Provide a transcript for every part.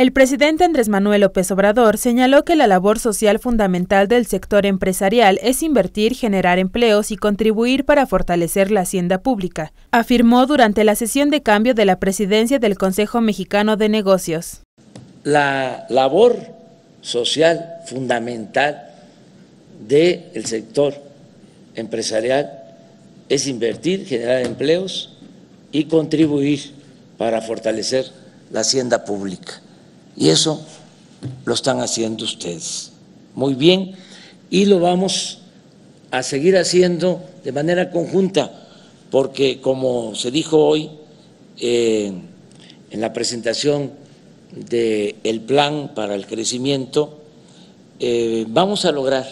El presidente Andrés Manuel López Obrador señaló que la labor social fundamental del sector empresarial es invertir, generar empleos y contribuir para fortalecer la hacienda pública, afirmó durante la sesión de cambio de la presidencia del Consejo Mexicano de Negocios. La labor social fundamental del sector empresarial es invertir, generar empleos y contribuir para fortalecer la hacienda pública. Y eso lo están haciendo ustedes muy bien y lo vamos a seguir haciendo de manera conjunta porque, como se dijo hoy en la presentación del Plan para el Crecimiento, vamos a lograr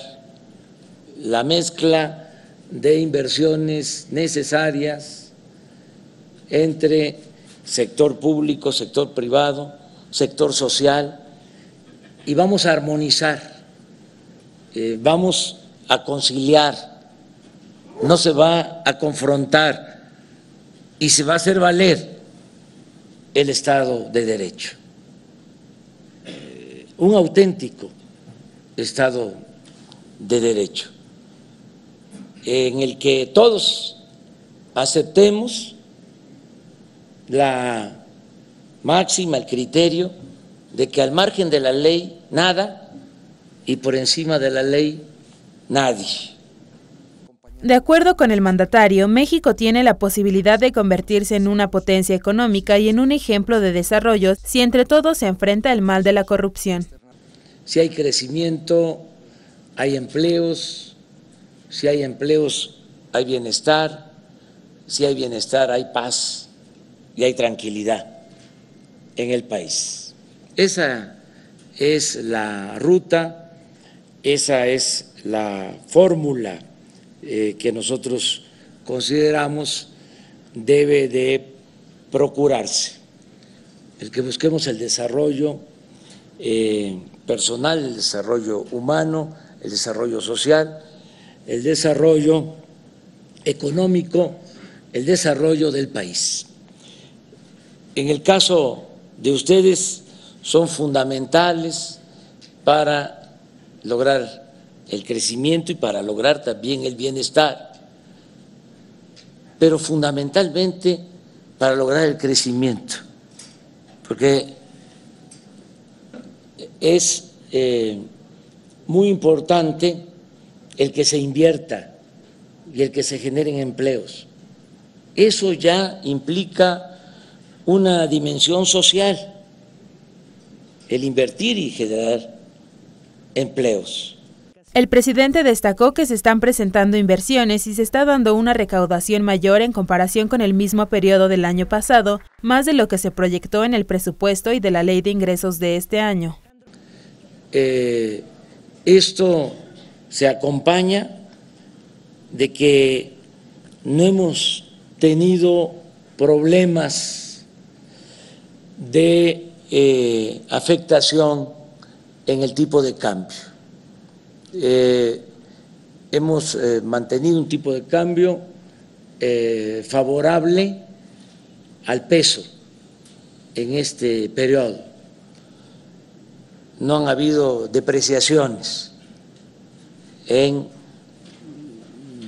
la mezcla de inversiones necesarias entre sector público, sector privado, sector social, y vamos a armonizar, vamos a conciliar, no se va a confrontar y se va a hacer valer el Estado de Derecho, un auténtico Estado de Derecho en el que todos aceptemos la máxima, el criterio de que al margen de la ley nada y por encima de la ley nadie. De acuerdo con el mandatario, México tiene la posibilidad de convertirse en una potencia económica y en un ejemplo de desarrollo si entre todos se enfrenta el mal de la corrupción. Si hay crecimiento, hay empleos, si hay empleos, hay bienestar, si hay bienestar, hay paz y hay tranquilidad en el país. Esa es la ruta, esa es la fórmula que nosotros consideramos debe de procurarse, el que busquemos el desarrollo personal, el desarrollo humano, el desarrollo social, el desarrollo económico, el desarrollo del país. En el caso de ustedes son fundamentales para lograr el crecimiento y para lograr también el bienestar, pero fundamentalmente para lograr el crecimiento, porque es muy importante el que se invierta y el que se generen empleos. Eso ya implica una dimensión social, el invertir y generar empleos. El presidente destacó que se están presentando inversiones y se está dando una recaudación mayor en comparación con el mismo periodo del año pasado, más de lo que se proyectó en el presupuesto y de la Ley de Ingresos de este año. Esto se acompaña de que no hemos tenido problemas de afectación en el tipo de cambio. Hemos mantenido un tipo de cambio favorable al peso en este periodo. No han habido depreciaciones en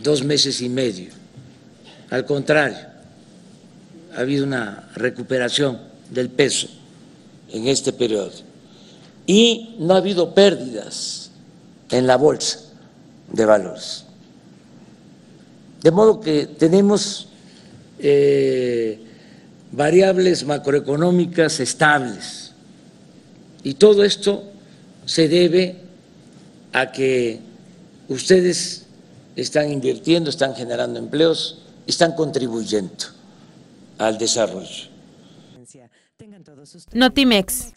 2 meses y medio. Al contrario, ha habido una recuperación del peso en este periodo y no ha habido pérdidas en la bolsa de valores. De modo que tenemos variables macroeconómicas estables y todo esto se debe a que ustedes están invirtiendo, están generando empleos, están contribuyendo al desarrollo. Notimex.